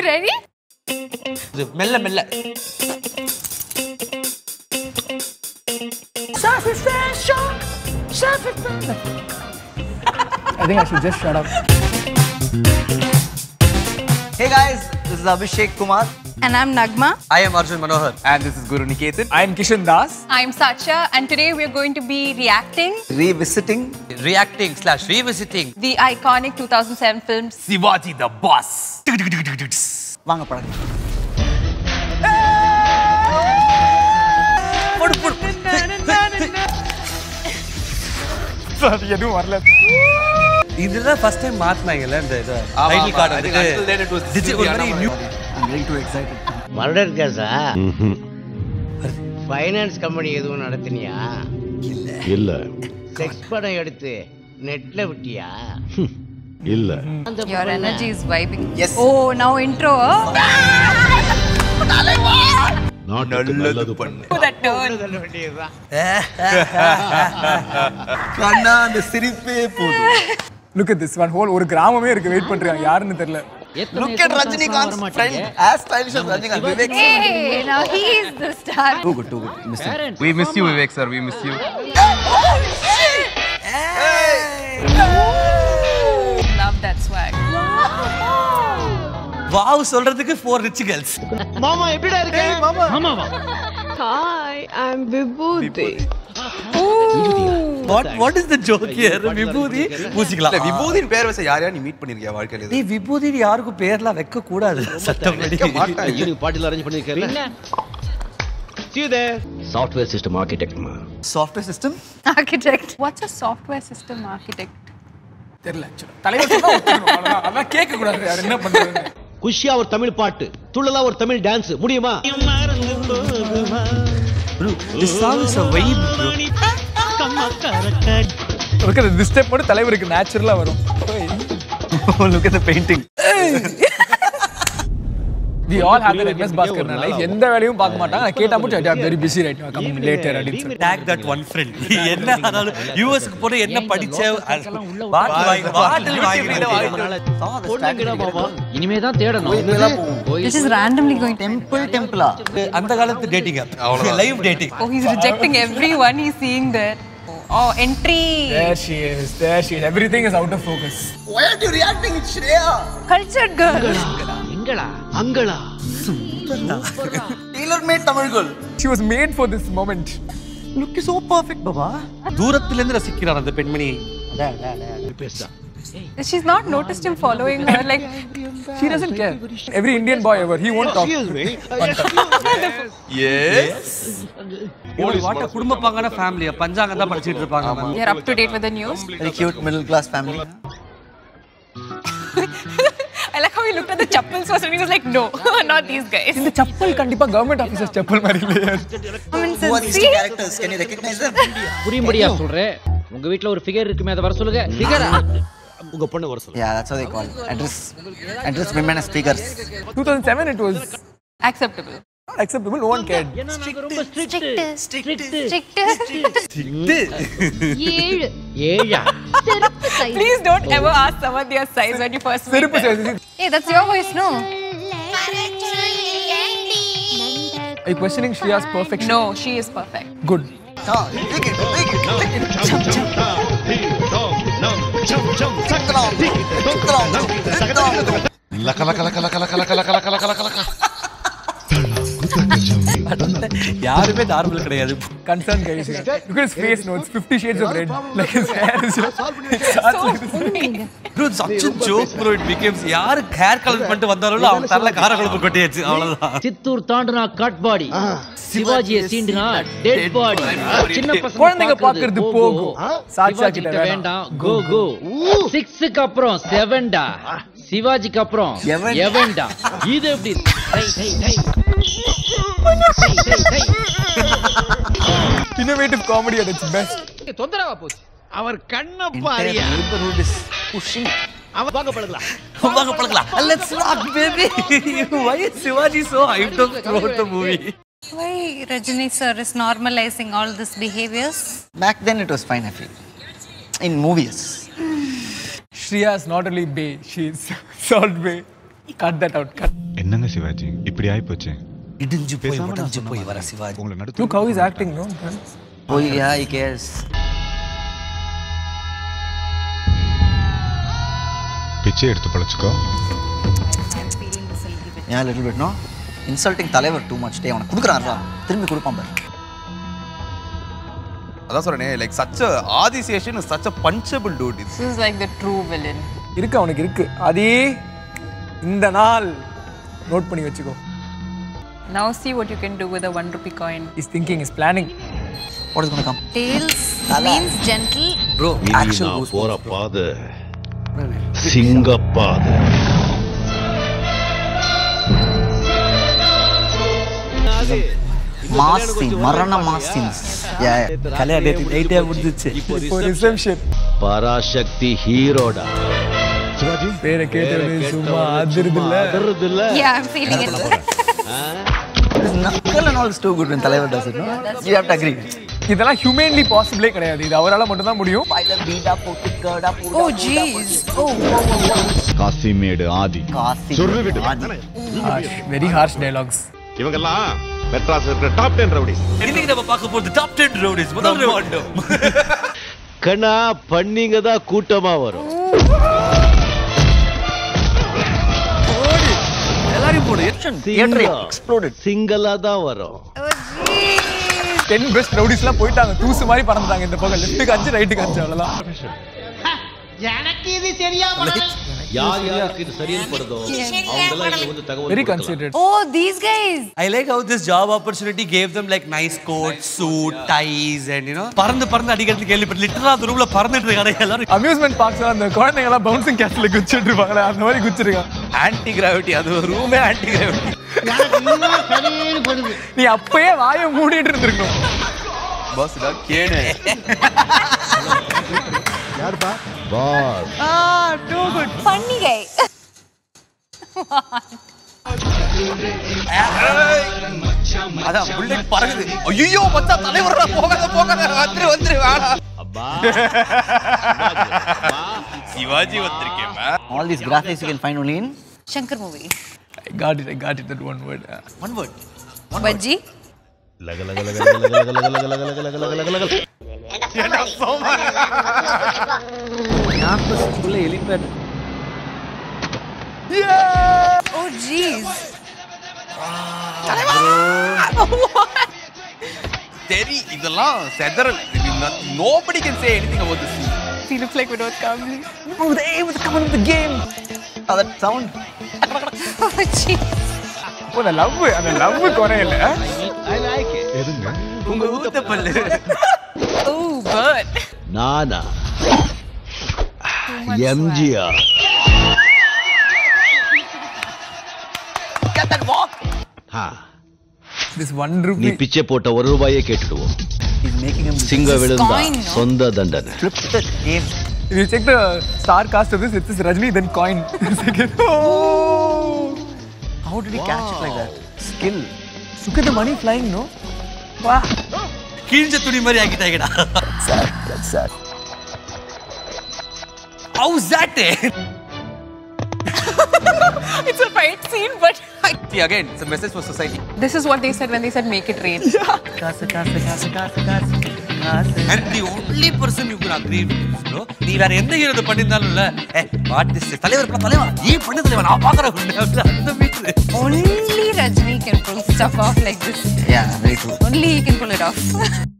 You ready? Mella, mella. Self-defense, shock. Self-defense. I think I should just shut up. Hey guys, this is Abhishek Kumar. And I'm Nagma. I am Arjun Manohar. And this is Guru Niketan. I am Kishen Das. I am Sacha. And today we are going to be reacting. Revisiting. Reacting slash revisiting. The iconic 2007 film Sivaji the Boss. Vanga padanga. Put put. Sorry, I don't know. This is the first time math na illa indha title card. I think until then it was very new. I'm getting too excited. Murder case, ah? Finance company edhu nadathiniya? Illa. Illa. Sex padam eduthu netla vittiya? Illa. Your energy is vibing. Yes. Oh, now intro. Not nalladu pannu. That turn. Kanna and siripe podu. Look at this one. Whole or gramame irukku wait pandranga yaarnu therilla. Look at Rajini Khan's friend, as stylish as Rajini Khan, Vivek. Hey, now he is the star. Too good, too good. Miss him. We miss you, Vivek sir. We miss you. Oh shit! Hey! Love that swag. Wow, solradhukku four rich girls. Mama, epdi irukke? Mama. Mama va. Hi, I'm Vibhuti. What is the joke here? Vibhuti? Poosikala. Vibhuti pair vesa yaar yaar ni meet pannirkiya vaalkaila idu. Ee Vibhuti yaarukku perla vekka koodadhu. Sattam edikka maata. You party arrange pannirukala. See you there. Software system architect ma. Software system architect. What's a software system architect? Therla actually. Thalaivar sonna othukonu. Adha kekka koodadhu yaar enna pandranga. Kushiya or Tamil paattu, Thulala or Tamil dance. Mudiyuma? Bro, this song is a vibe, bro. Look at this step, but Thalaivar is natural. Oh, look at the painting. We all have that MS basket in our life. Yenna valiyum paakamatanga na keta mutu I am very busy right now, coming later adin. Tag that one friend. Enna analu US ku pora enna padicha bottle vaangi podukira mama inime dhaan thedanum inela povom. This is randomly going temple templa andha kalathu dating app live dating. Oh, he's rejecting everyone he's seeing there. Oh, entry. There she is. There she is. Everything is out of focus. Why are you reacting, Shreya? Cultured girl. Ingala. Angala. Super. Tailor-made Tamil girl. She was made for this moment. Look, is so perfect, Baba. Doorathil endra sikkirana the penmani. Ada. Pesa. She's not noticed him following her. Like she doesn't care. Every Indian boy ever, he won't talk. Yes. Holy, what a kudumba pangana family. Panjanga da padichittu irupanga. They are up to date with the news. Very cute middle class family. I like how he looked at the chappals first and he was like, no, not these guys. In the chappal kandipa government officers chappal mari layer. Who are these characters? Can you recognize them? Puriyumadiya solre. Unga veetla or figure irukume adha varasoluga. Figure ah. Yeah, that's how they call it. Address women as speakers. 2007 it was acceptable. Not acceptable, no one cared. Strict. Please don't ever ask someone their size when you first meet them. Hey, that's your voice, no? Are you questioning Shriya's perfection? No, she is perfect. Good. யாருமே normal கிடையாது. Concern guys. Look at his face, no, it's 50 shades of red. Like his hair is so. Bro, such a joke, bro. It becomes யார் hair colour பண்ணிட்டு வந்தாலும் அவன் தரல கார கலப்பு கொட்டியாச்சு. அவ்வளவுதான். சித்தூர் தாண்டனா கட் பாடி. சிவாஜியை சீண்டனா டெட் பாடி. சின்ன பசங்க குழந்தைங்க பாக்குறது போகோ. சாட்சியா கிட்ட வேண்டாம். கோ கோ. 6 க்கு அப்புறம் 7டா. சிவாஜிக்கு அப்புறம் 7டா. இது எப்படி? Innovative comedy at its best. தொந்தரவா போச்சு. அவர் கண்ண பாரியா. Pushing. அவ வாங்க பழகலாம். வாங்க பழகலாம். Let's rock baby. Why is Shivaji so hyped up throughout the movie? Why Rajini sir is normalizing all these behaviors? Back then it was fine, I feel. In movies. Shriya is not only bae, she is salt bae. Cut that out. Cut. என்னங்க சிவாஜி இப்படி ஆயி போச்சே இடிஞ்சு போய் உடைஞ்சு போய் வர Sivaji look how he is acting no oh yeah I guess பிச்சை எடுத்து பழச்சுக்கோ yeah little bit no insulting தலைவர் too much டே அவனுக்கு குடுக்குறான்டா திரும்பி குடுப்பான் பாரு அதான் சொல்றேனே like such a Aadiseshan is such a punchable dude this is like the true villain இருக்கு அவனுக்கு இருக்கு அதே இந்த நாள் நோட் பண்ணி வெச்சுக்கோ now see what you can do with a 1 rupee coin is thinking is planning what is going to come tails means gentle bro action goes for a paada singapada nazi மாசி மரண மாசி கலை அடேட் 8 ஏ முடிஞ்சிச்சு இப்போ resumption Parasakthi ஹீரோடா Sivaji பேரை கேட்டது சும்மா அதிரதில்ல yeah I'm feeling it this knuckle and all is too good in தலைவர் does it no you have to agree இதெல்லாம் humanly possible கிடையாது இது அவரால மட்டும் தான் முடியும் பைல பீடா போட்டு கடா போடு oh jeez oh காசி மேடு ஆதி காசி சொல்ல விடு very harsh dialogues இவங்கெல்லாம் மெட்ராஸ் இருக்கிற டாப் 10 ரவுடிஸ் இன்னைக்கு நம்ம பார்க்க போறது டாப் 10 ரவுடிஸ் முதல் ரவுண்ட் கண்ணா பண்ணிங்க தான் கூட்டமா வரும் தியேட்டர் எக்ஸ்ப்ளோடட் சிங்கலா தான் வரும் ஓ ஜீ 10 பெஸ்ட் ரவுடிஸ்லாம் போய்ட்டாங்க தூசு மாதிரி பறந்துட்டாங்க இந்த பக்கம் லெஃப்ட்க்கு 5 ரைட்க்கு 5 அவ்வளவுதான் எனக்கு இது சரியா படுது யார் யாருக்கு இது சரியா படுதோ அவங்கள வந்து தகவல் very considerate of these guys I like how this job opportunity gave them like nice coat suit ties and you know பறந்து அடிக்கிறதுக்கு கேள்விப்பட்ட லிட்டரலா அந்த ரூம்ல பறந்துட்டு இருக்காங்க எல்லாரும் அம்யூஸ்மென்ட் பார்க்ஸ்ல அந்த குழந்தைகள் எல்லாம் பவுன்சிங் கேஸ்ல குச்சிட்டு இருப்பாங்க அந்த மாதிரி குச்சிருக்காங்க ஆன்டி கிராவிட்டி அது ரூமே ஆன்டி கிராவிட்டி எனக்கு இன்னும் சரியா படுது நீ அப்பவே வாயை மூடிட்டு இருந்திருக்கணும் பாஸ் டா கேனே यार बा बॉस हां टू गुड फनी गाय आधा बुलेट பறக்குது ஐயோ பச்ச தலைவரா போகாத வந்துரு வாடா அப்பா Sivaji வந்திருக்கேமா all these graphics you can find only in Shankar movie I got it that one word Bajji laga என்ன சோமா நாற்பதுக்குள்ள எலிபேட் ஓ ஜீஸ் தெரி இதெல்லாம் செதறல் nobody can say anything about this he looks like Vinod Kamli with the coming of the game that sound oh jeez I love கொரையில I like it எதுங்க உங்க ஊத்த பல்லு Oh, bird. Nana. MGR. Get that walk. Ha. This 1 rupee. Nee piche pota 1 rupaye kettuduvo. He's making him singa velunda sonda dandana. Flip the game. If you check the star cast of this, it's Rajini then coin. Oh. How did he catch it like that? Skill. Look at the money flying, no? Wow. கீஞ்ச துணி மாதிரி ஆக்கிட்டாங்கடா sir how is that it's a fight scene but again it's a message for society this is what they said when they said make it rain and the only person you could agree with this bro நீ வேற எந்த ஹீரோட பண்ணிருந்தாலும் இல்ல what is தலைவர் நீ பண்ண தலைவர் நான் பாக்குறேன் only Rajini can pull stuff off like this yeah very cool only he can pull it off